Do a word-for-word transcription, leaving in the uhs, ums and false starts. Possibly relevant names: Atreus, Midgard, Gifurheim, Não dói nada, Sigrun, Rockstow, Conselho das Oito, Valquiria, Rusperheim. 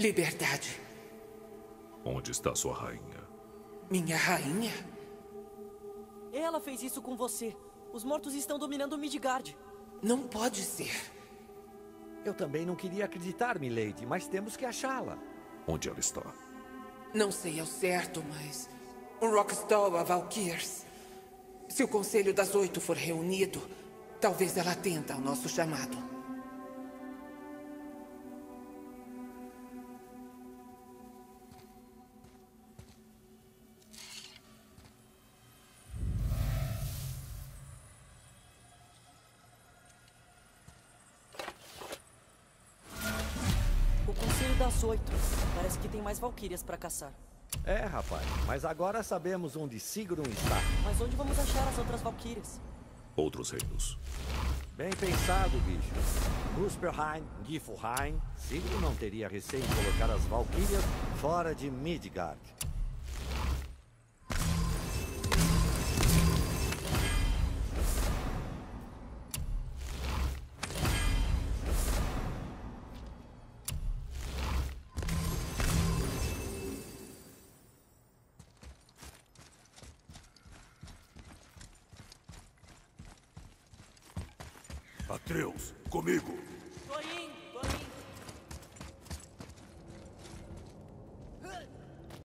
Liberdade. Onde está sua rainha? Minha rainha? Ela fez isso com você. Os mortos estão dominando Midgard. Não pode ser. Eu também não queria acreditar, milady, mas temos que achá-la. Onde ela está? Não sei ao certo, mas... O Rockstow, a Valquiria. Se o Conselho das Oito for reunido, talvez ela atenda ao nosso chamado. O das Oito. Parece que tem mais valquírias para caçar. É, rapaz. Mas agora sabemos onde Sigrun está. Mas onde vamos achar as outras valquírias? Outros reinos. Bem pensado, bicho. Rusperheim, Gifurheim. Sigrun não teria receio de colocar as valquírias fora de Midgard. Atreus, comigo! Oi.